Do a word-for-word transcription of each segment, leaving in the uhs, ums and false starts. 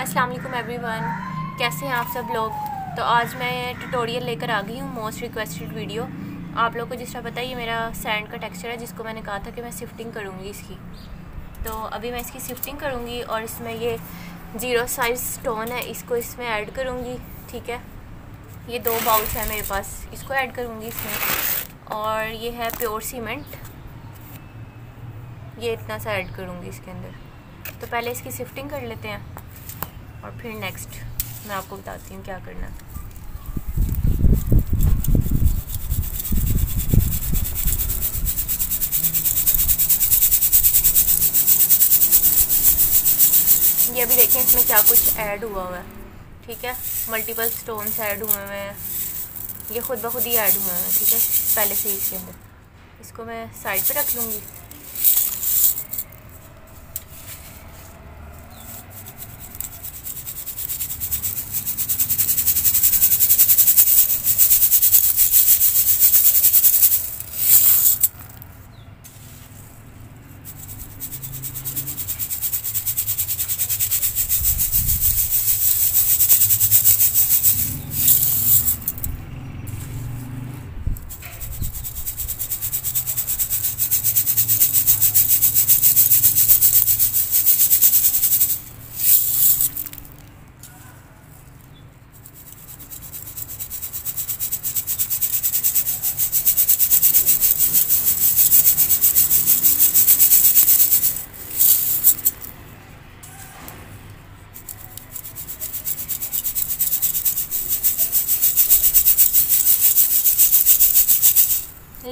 अस्सलाम वालेकुम एवरीवन, कैसे हैं आप सब लोग। तो आज मैं ट्यूटोरियल लेकर आ गई हूँ मोस्ट रिक्वेस्टेड वीडियो। आप लोग को जिस तरह पता है ये मेरा सैंड का टेक्सचर है जिसको मैंने कहा था कि मैं शिफ्टिंग करूँगी इसकी। तो अभी मैं इसकी शिफ्टिंग करूँगी और इसमें ये ज़ीरो साइज स्टोन है इसको इसमें ऐड करूँगी। ठीक है, ये दो बाउल्स हैं मेरे पास, इसको ऐड करूँगी इसमें। और ये है प्योर सीमेंट, ये इतना सा ऐड करूँगी इसके अंदर। तो पहले इसकी शिफ्टिंग कर लेते हैं और फिर नेक्स्ट मैं आपको बताती हूँ क्या करना है। ये अभी देखें इसमें क्या कुछ ऐड हुआ हुआ है। ठीक है, मल्टीपल स्टोन्स ऐड हुए हुए हैं, ये खुद ब खुद ही ऐड हुए हैं। ठीक है, पहले से ही इसके अंदर। इसको मैं साइड पे रख लूँगी।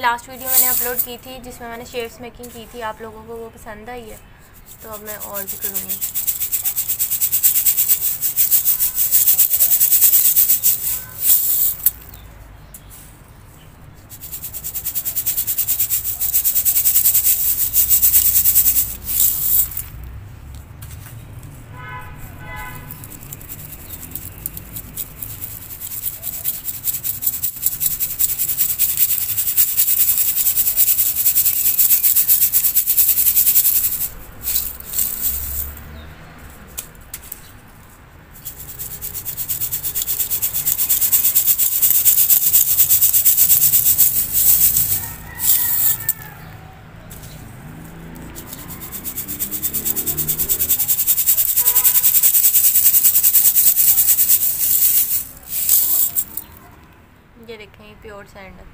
लास्ट वीडियो मैंने अपलोड की थी जिसमें मैंने शेप्स मेकिंग की थी, आप लोगों को वो पसंद आई है। तो अब मैं और भी करूँगी। ये देखें, ये प्योर सैंड है।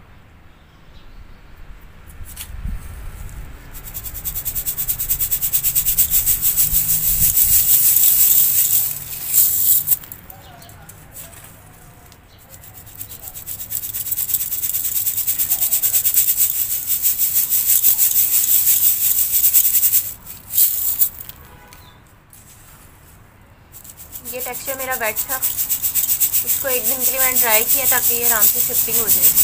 ये टेक्सचर मेरा वेट था, इसको एक दिन के लिए मैंने ड्राई किया ताकि ये आराम से शिफ्टिंग हो जाए।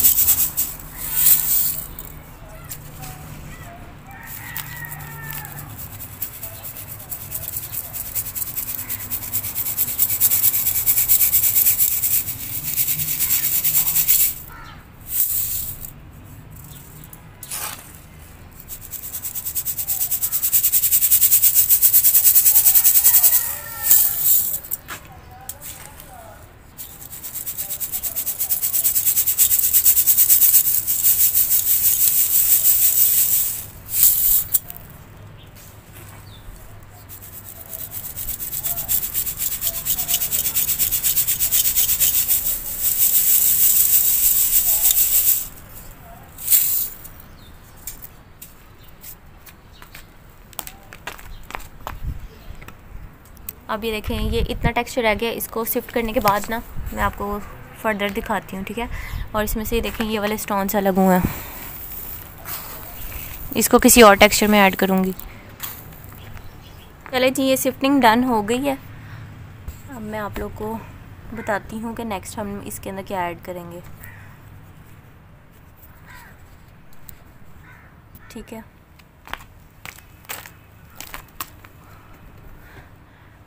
अब ये देखें, ये इतना टेक्सचर रह गया। इसको शिफ्ट करने के बाद ना मैं आपको फर्दर दिखाती हूँ। ठीक है, और इसमें से ये देखें ये वाले स्टोन्स अलग हुए हैं, इसको किसी और टेक्सचर में ऐड करूँगी। चले जी, ये शिफ्टिंग डन हो गई है। अब मैं आप लोग को बताती हूँ कि नेक्स्ट हम इसके अंदर क्या ऐड करेंगे। ठीक है,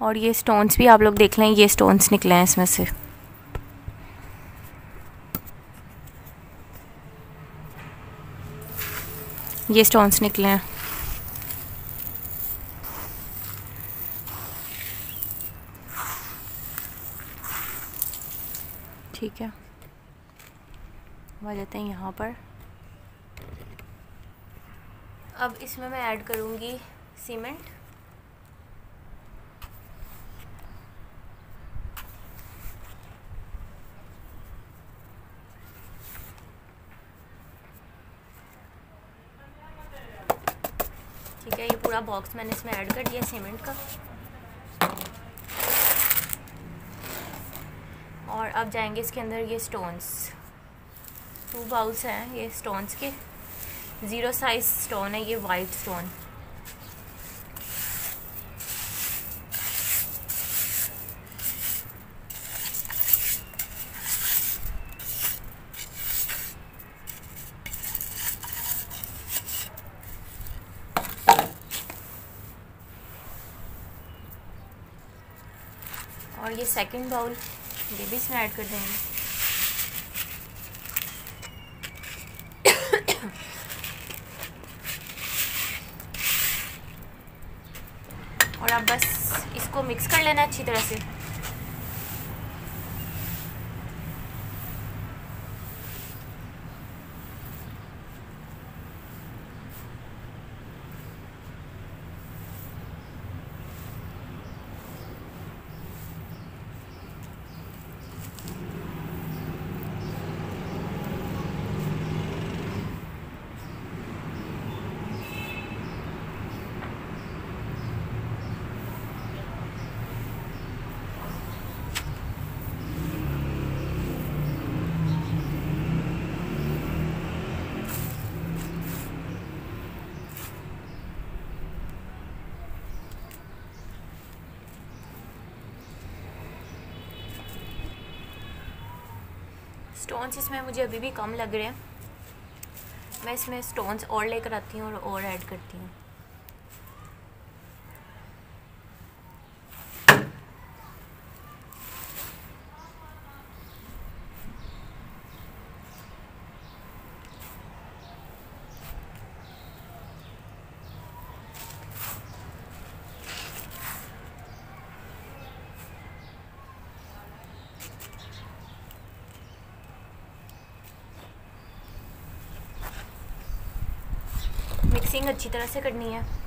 और ये स्टोन्स भी आप लोग देख लें, ये स्टोन्स निकले हैं इसमें से। ये स्टोन्स निकले हैं, ठीक है, आ जाते हैं यहाँ पर। अब इसमें मैं ऐड करूँगी सीमेंट। ठीक है, ये पूरा बॉक्स मैंने इसमें ऐड कर दिया सीमेंट का। और अब जाएंगे इसके अंदर ये स्टोन्स, टू बाउल्स हैं ये स्टोन्स के। ज़ीरो साइज स्टोन है ये, वाइट स्टोन। और ये सेकंड बाउल ये भी इसमें ऐड कर देंगे। और अब बस इसको मिक्स कर लेना अच्छी तरह से। स्टोन्स इसमें मुझे अभी भी कम लग रहे हैं, मैं इसमें स्टोन्स और लेकर आती हूँ और और ऐड करती हूँ। मिक्सिंग अच्छी तरह से करनी है।